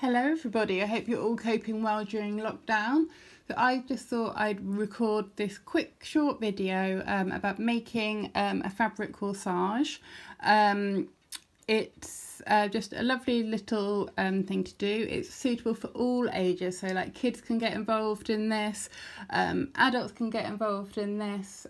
Hello everybody, I hope you're all coping well during lockdown. So I just thought I'd record this quick short video about making a fabric corsage. It's just a lovely little thing to do. It's suitable for all ages, so like kids can get involved in this, adults can get involved in this.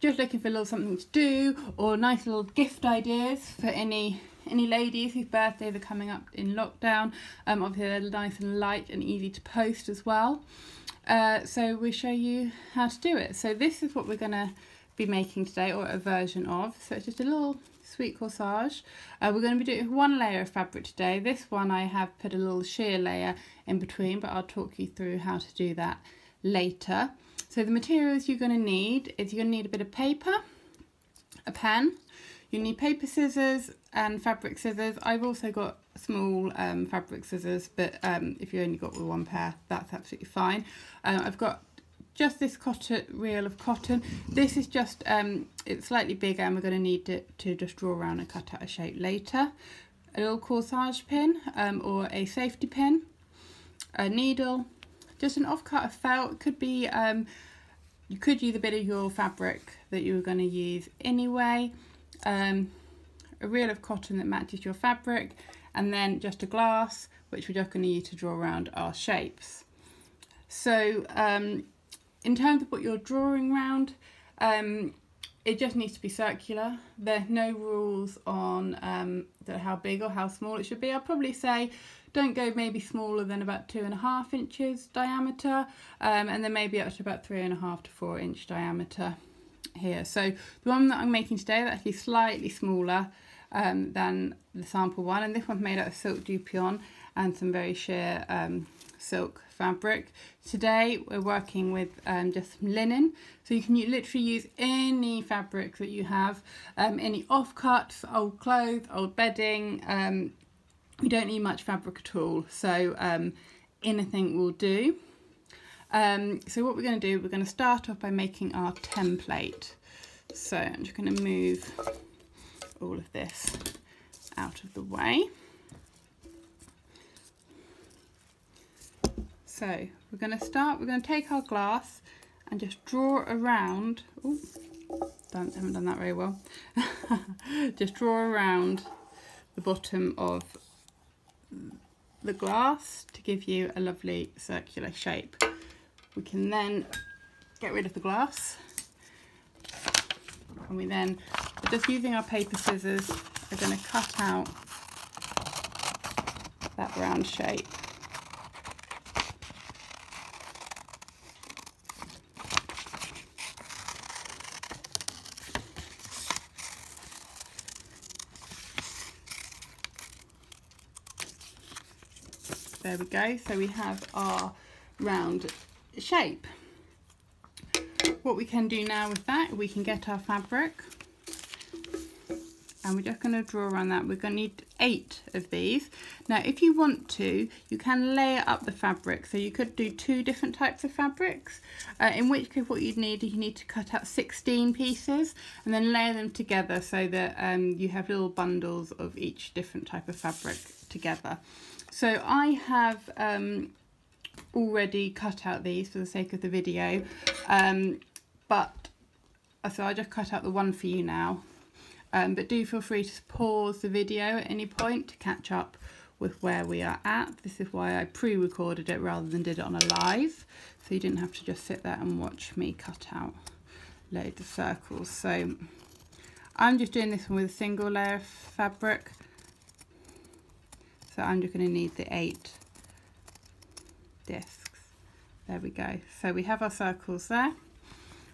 Just looking for a little something to do or nice little gift ideas for any ladies whose birthdays are coming up in lockdown. Obviously they're nice and light and easy to post as well, so we'll show you how to do it. So this is what we're going to be making today, or a version of. So it's just a little sweet corsage. We're going to be doing one layer of fabric today. This one I have put a little sheer layer in between, but I'll talk you through how to do that later. So the materials you're going to need is you're going to need a bit of paper, a pen. You need paper scissors and fabric scissors. I've also got small fabric scissors, but if you only got with one pair, that's absolutely fine. I've got just this reel of cotton. This is just, it's slightly bigger and we're going to need it to just draw around and cut out a shape later. A little corsage pin or a safety pin, a needle, just an offcut of felt. It could be, you could use a bit of your fabric that you were going to use anyway. A reel of cotton that matches your fabric, and then just a glass which we're just going to use to draw around our shapes. So in terms of what you're drawing around, it just needs to be circular. There's no rules on how big or how small it should be. I'll probably say don't go maybe smaller than about 2.5 inches diameter, and then maybe up to about 3.5 to 4 inch diameter here. So the one that I'm making today is actually slightly smaller than the sample one, and this one's made out of silk dupion and some very sheer silk fabric. Today we're working with just some linen, so you can literally use any fabric that you have, any offcuts, old clothes, old bedding. You don't need much fabric at all, so anything will do. So what we're going to do, we're going to start off by making our template. So I'm just going to move all of this out of the way. So we're going to start, we're going to take our glass and just draw around. Ooh, haven't done that very well. Just draw around the bottom of the glass to give you a lovely circular shape. We can then get rid of the glass, and we then, just using our paper scissors, are going to cut out that round shape. There we go, so we have our round shape. What we can do now with that, we can get our fabric and we're just going to draw around that. We're going to need 8 of these. Now if you want to, you can layer up the fabric, so you could do 2 different types of fabrics, in which case what you'd need is you need to cut out 16 pieces and then layer them together so that you have little bundles of each different type of fabric together. So I have already cut out these for the sake of the video, but so I just cut out the one for you now, but do feel free to pause the video at any point to catch up with where we are at. This is why I pre-recorded it rather than did it on a live, so you didn't have to just sit there and watch me cut out loads of circles. So I'm just doing this one with a single layer of fabric, so I'm just going to need the 8 discs. There we go, so we have our circles there.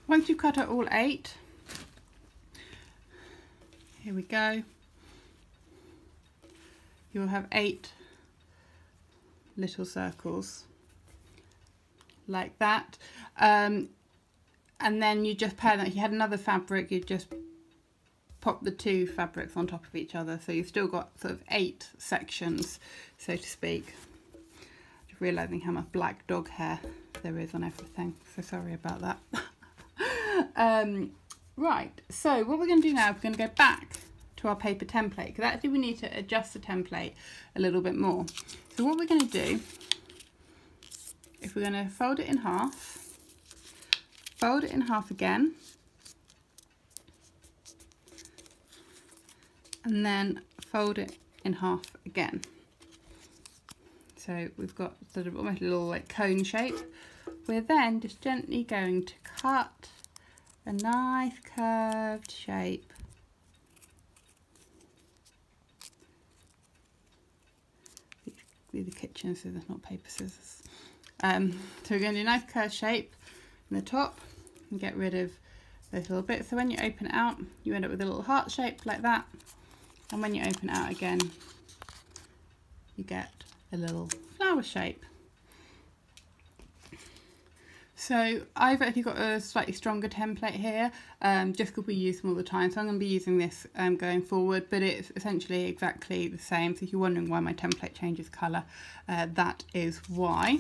Once you've cut out all 8, here we go, you'll have 8 little circles like that, and then you just pair them. If you had another fabric, you'd just pop the 2 fabrics on top of each other, so you've still got sort of 8 sections, so to speak. Realising how much black dog hair there is on everything, so sorry about that. Right, so what we're going to do now, we're going to go back to our paper template, because actually we need to adjust the template a little bit more. So what we're going to do, if we're going to fold it in half again, and then fold it in half again. So we've got sort of almost a little like cone shape. We're then just gently going to cut a nice curved shape through the kitchen, so there's not paper scissors. So we're going to do a nice curved shape in the top and get rid of those little bits. So when you open it out, you end up with a little heart shape like that. And when you open it out again, you get a little flower shape. So I've actually got a slightly stronger template here, just because we use them all the time. So I'm going to be using this going forward, but it's essentially exactly the same. So if you're wondering why my template changes colour, that is why.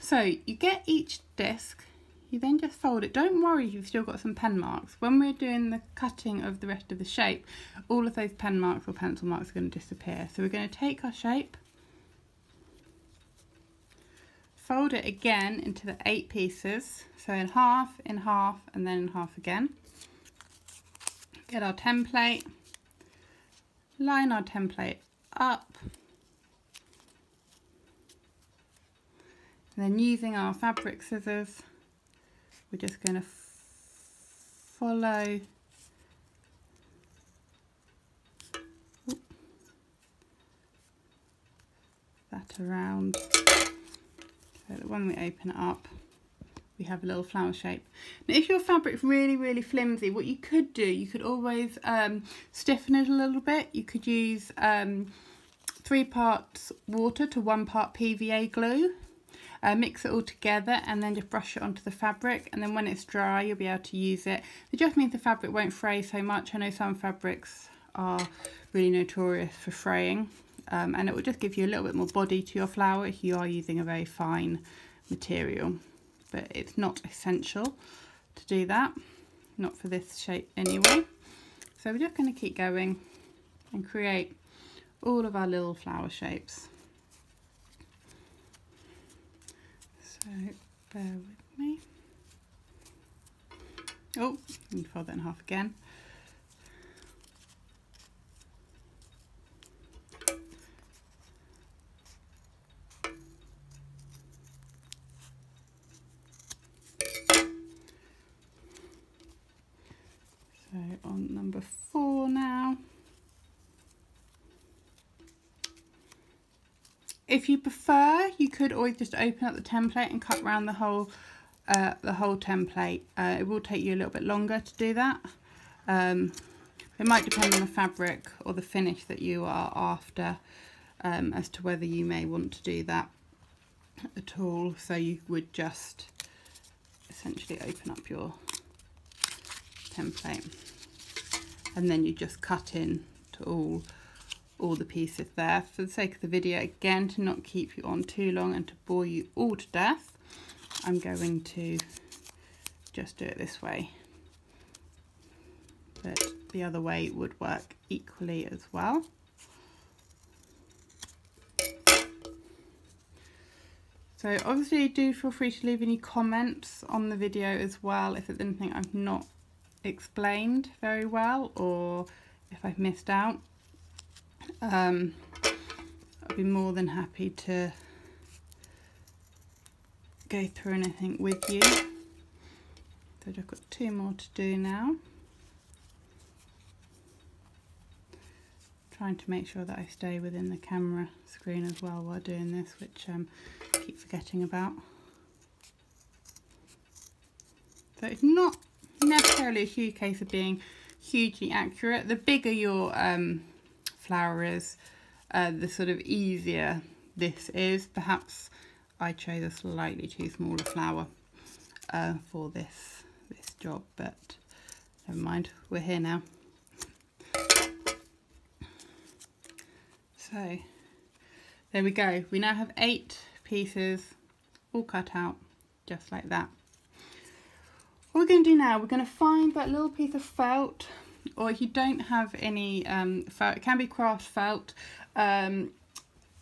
So you get each disc, you then just fold it. Don't worry if you've still got some pen marks. When we're doing the cutting of the rest of the shape, all of those pen marks or pencil marks are going to disappear. So we're going to take our shape, fold it again into the 8 pieces, so in half, and then in half again. Get our template, line our template up, and then using our fabric scissors, we're just going to follow that around. So that when we open it up, we have a little flower shape. Now if your fabric's really, really flimsy, what you could do, you could always stiffen it a little bit. You could use 3 parts water to 1 part PVA glue. Mix it all together and then just brush it onto the fabric, and then when it's dry you'll be able to use it. It just means the fabric won't fray so much. I know some fabrics are really notorious for fraying. And it will just give you a little bit more body to your flower if you are using a very fine material, but it's not essential to do that, not for this shape anyway. So we're just going to keep going and create all of our little flower shapes. So bear with me. Oh, you fold that in half again. So on number 4 now. If you prefer, you could always just open up the template and cut around the whole template. It will take you a little bit longer to do that. It might depend on the fabric or the finish that you are after, as to whether you may want to do that at all. So you would just essentially open up your template and then you just cut in to all the pieces there. For the sake of the video, again, to not keep you on too long and to bore you all to death, I'm going to just do it this way, but the other way would work equally as well. So obviously do feel free to leave any comments on the video as well if there's anything I've not explained very well or if I've missed out. I'll be more than happy to go through anything with you. So I've got 2 more to do now. Trying to make sure that I stay within the camera screen as well while doing this, which I keep forgetting about. So it's not necessarily a huge case of being hugely accurate. The bigger your flower is, the sort of easier this is. Perhaps I chose a slightly too small a flower for this job, but never mind, we're here now. So there we go, we now have 8 pieces all cut out just like that. What we're going to do now, we're going to find that little piece of felt or if you don't have any felt, it can be craft felt.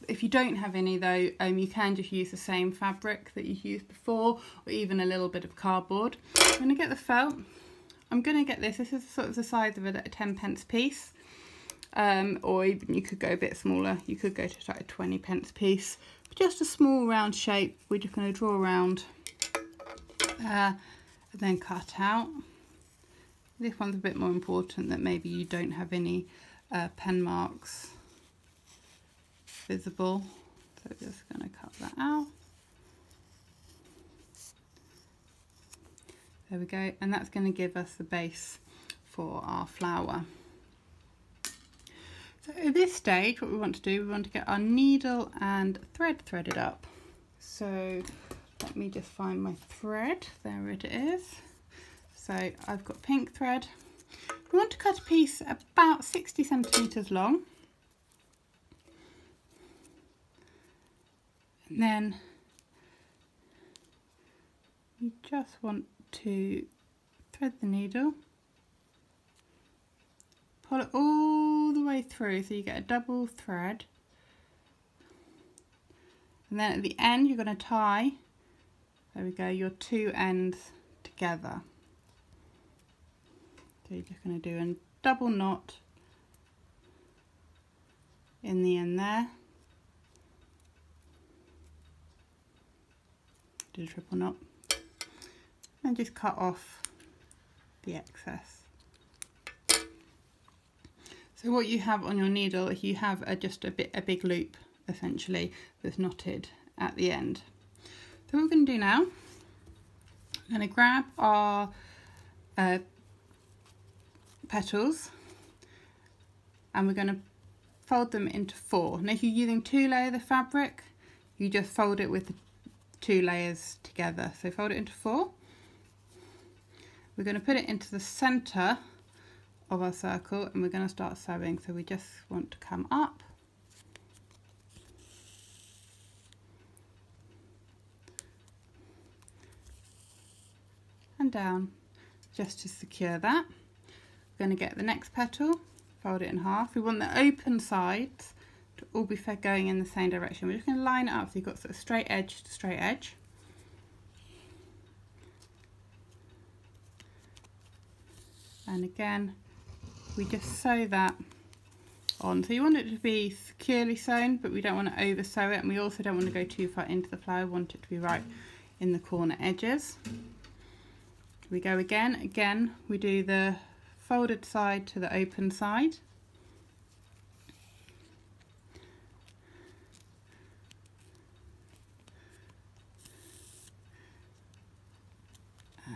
If you don't have any though, you can just use the same fabric that you used before, or even a little bit of cardboard. I'm going to get the felt. I'm going to get this. This is sort of the size of a 10p piece, or even you could go a bit smaller. You could go to like a 20p piece. But just a small round shape. We're just going to draw around and then cut out. This one's a bit more important, that maybe you don't have any pen marks visible. So just going to cut that out. There we go, and that's going to give us the base for our flower. So at this stage, what we want to do, we want to get our needle and thread threaded up. So let me just find my thread. There it is. So I've got pink thread. We want to cut a piece about 60 centimeters long. And then you just want to thread the needle, pull it all the way through so you get a double thread, and then at the end you're going to tie, there we go, your two ends together. So you're just going to do a double knot in the end there, do a triple knot, and just cut off the excess. So what you have on your needle, if you have just a big loop essentially that's knotted at the end. So what we're going to do now, I'm going to grab our petals and we're going to fold them into four. Now if you're using two layers of fabric, you just fold it with the two layers together. So fold it into four. We're going to put it into the center of our circle and we're going to start sewing. So we just want to come up, and down, just to secure that. We're going to get the next petal, fold it in half. We want the open sides to all be going in the same direction. We're just going to line it up so you've got sort of straight edge to straight edge. And again, we just sew that on. So you want it to be securely sewn, but we don't want to over sew it. And we also don't want to go too far into the flower. We want it to be right in the corner edges. We go again. Again, we do the folded side to the open side.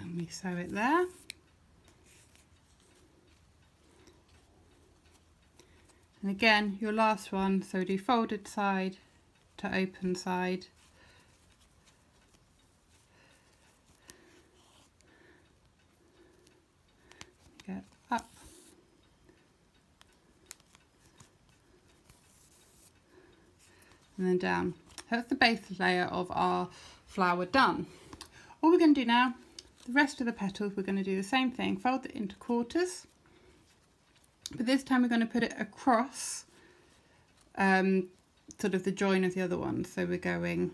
And we sew it there. And again, your last one, so we do folded side to open side. Get up. And then down. That's the base layer of our flower done. All we're going to do now, the rest of the petals, we're going to do the same thing. Fold it into quarters. But this time we're going to put it across sort of the join of the other one. So we're going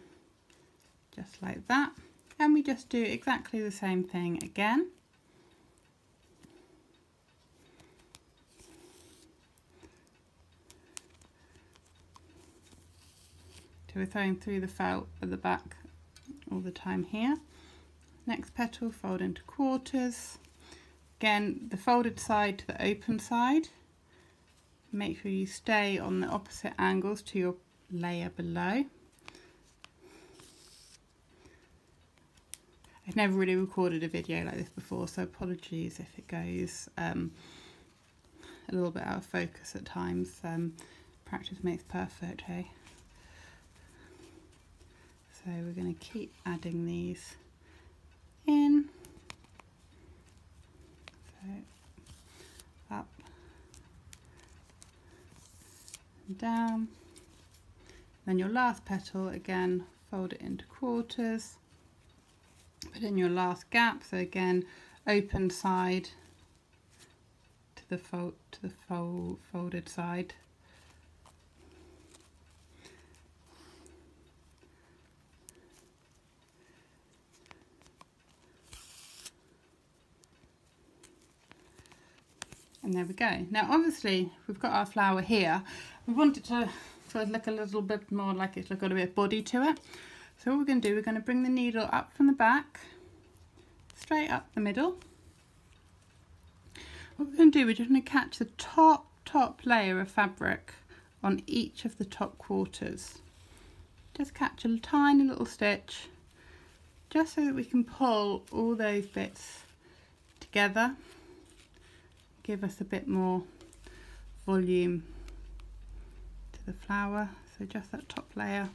just like that. And we just do exactly the same thing again. So we're throwing through the felt at the back all the time here. Next petal, fold into quarters. Again, the folded side to the open side. Make sure you stay on the opposite angles to your layer below. I've never really recorded a video like this before, so apologies if it goes a little bit out of focus at times. Practice makes perfect, hey? So we're going to keep adding these in. Up and down, then your last petal, again fold it into quarters, put in your last gap, so again open side to the folded side. And there we go. Now obviously we've got our flower here. We want it to look a little bit more like it's got a bit of body to it. So what we're going to do, we're going to bring the needle up from the back, straight up the middle. What we're going to do, we're just going to catch the top layer of fabric on each of the top quarters. Just catch a tiny little stitch, just so that we can pull all those bits together. Give us a bit more volume to the flower, so just that top layer,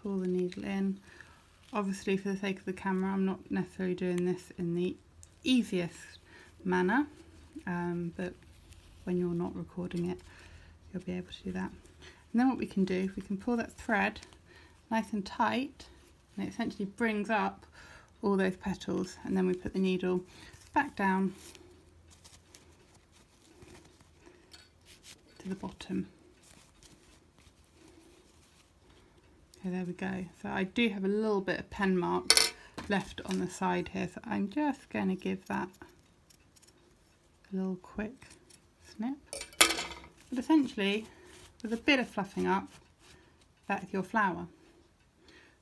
pull the needle in. Obviously for the sake of the camera I'm not necessarily doing this in the easiest manner, but when you're not recording it you'll be able to do that. And then what we can do, we can pull that thread nice and tight, and it essentially brings up all those petals, and then we put the needle back down to the bottom. Okay, there we go. So I do have a little bit of pen mark left on the side here, so I'm just going to give that a little quick snip. But essentially, with a bit of fluffing up, that's your flower.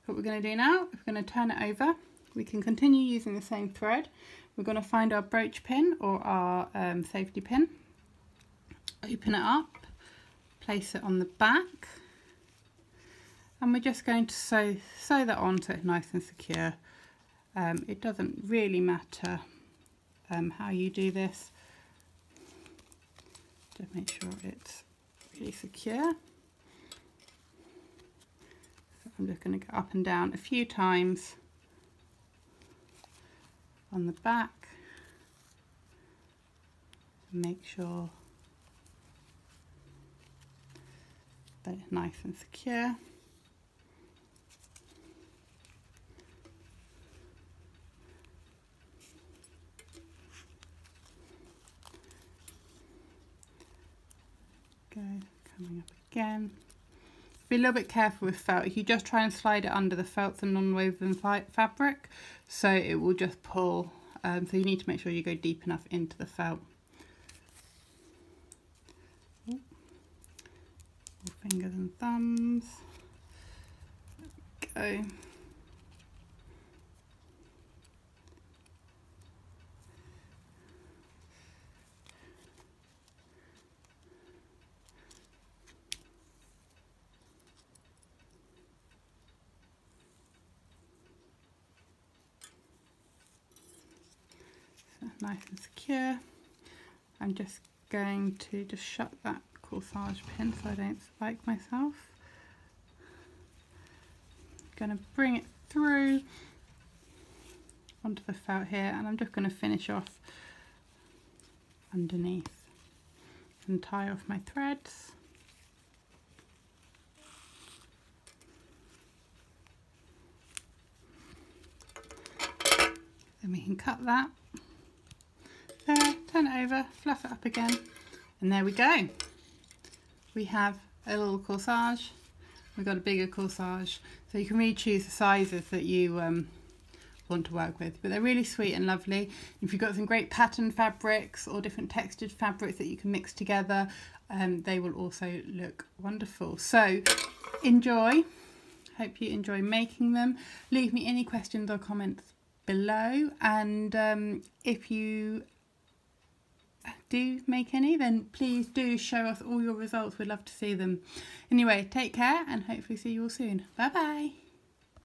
What we're going to do now, we're going to turn it over. We can continue using the same thread. We're going to find our brooch pin or our safety pin. Open it up, place it on the back, and we're just going to sew that on so it's nice and secure. It doesn't really matter how you do this, just make sure it's really secure. So I'm just going to go up and down a few times on the back, make sure that it's nice and secure. Go, coming up again. Be a little bit careful with felt. If you just try and slide it under, the felt's a non-woven fabric, so it will just pull. So you need to make sure you go deep enough into the felt. Ooh. Fingers and thumbs. Go. Nice and secure. I'm just going to just shut that corsage pin so I don't spike myself. I'm going to bring it through onto the felt here, and I'm just going to finish off underneath and tie off my threads. Then we can cut that. There, turn it over, fluff it up again, and there we go. We have a little corsage. We've got a bigger corsage, so you can really choose the sizes that you want to work with, but they're really sweet and lovely. If you've got some great patterned fabrics or different textured fabrics that you can mix together, they will also look wonderful. So enjoy, hope you enjoy making them. Leave me any questions or comments below, and if you do make any, then please do show us all your results. We'd love to see them. Anyway, take care and hopefully see you all soon. Bye bye.